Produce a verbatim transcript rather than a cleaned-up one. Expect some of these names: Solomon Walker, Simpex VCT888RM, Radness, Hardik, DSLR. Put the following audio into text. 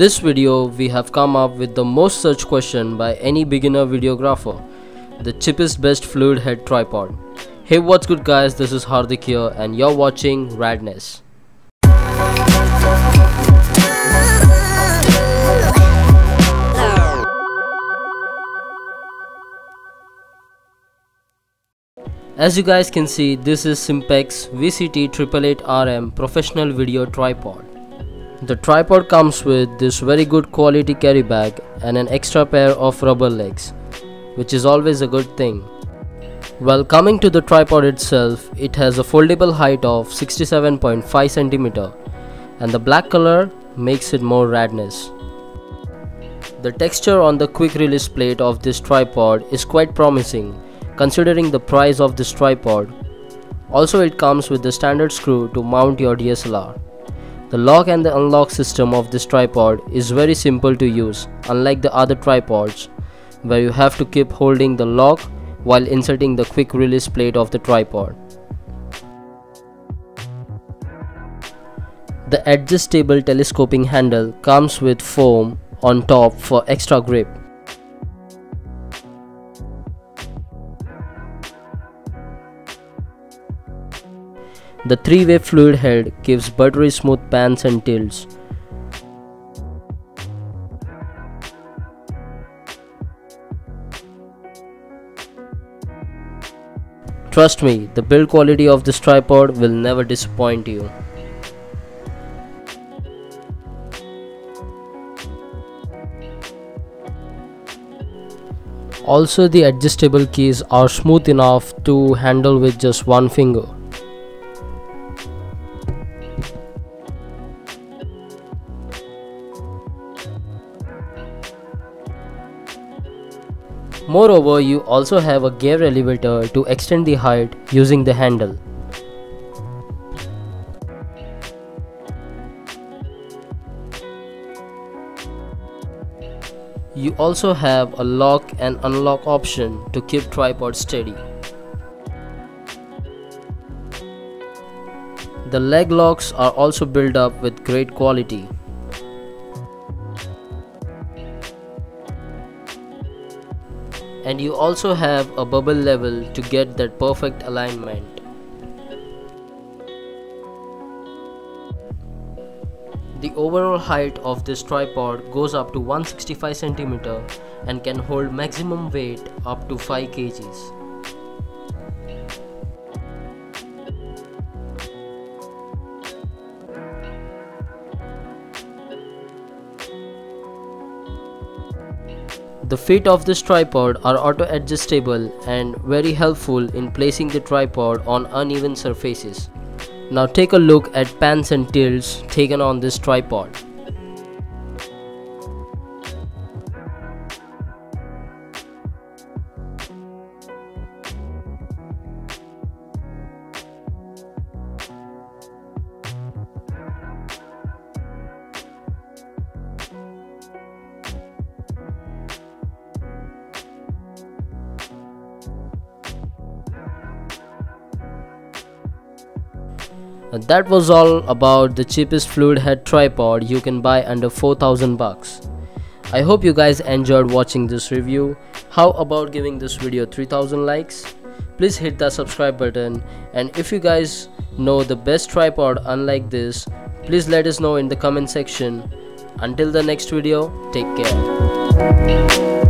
this video we have come up with the most searched question by any beginner videographer: the cheapest best fluid head tripod. Hey, what's good guys, this is Hardik here and you're watching Radness. As you guys can see, this is Simpex V C T eight eight eight R M professional video tripod. The tripod comes with this very good quality carry bag and an extra pair of rubber legs, which is always a good thing. Well, coming to the tripod itself, it has a foldable height of sixty-seven point five centimeters and the black color makes it more radness. The texture on the quick release plate of this tripod is quite promising, considering the price of this tripod. Also, it comes with the standard screw to mount your D S L R. The lock and the unlock system of this tripod is very simple to use, unlike the other tripods where you have to keep holding the lock while inserting the quick release plate of the tripod. The adjustable telescoping handle comes with foam on top for extra grip. The three-way fluid head gives buttery smooth pans and tilts. Trust me, the build quality of this tripod will never disappoint you. Also, the adjustable keys are smooth enough to handle with just one finger. Moreover, you also have a gear elevator to extend the height using the handle. You also have a lock and unlock option to keep tripod steady. The leg locks are also built up with great quality. And you also have a bubble level to get that perfect alignment. The overall height of this tripod goes up to one hundred sixty-five centimeters and can hold maximum weight up to five kilograms. The feet of this tripod are auto-adjustable and very helpful in placing the tripod on uneven surfaces. Now take a look at pans and tilts taken on this tripod. And that was all about the cheapest fluid head tripod you can buy under four thousand bucks. I hope you guys enjoyed watching this review. How about giving this video three thousand likes? Please hit that subscribe button, and if you guys know the best tripod unlike this, please let us know in the comment section. Until the next video, take care.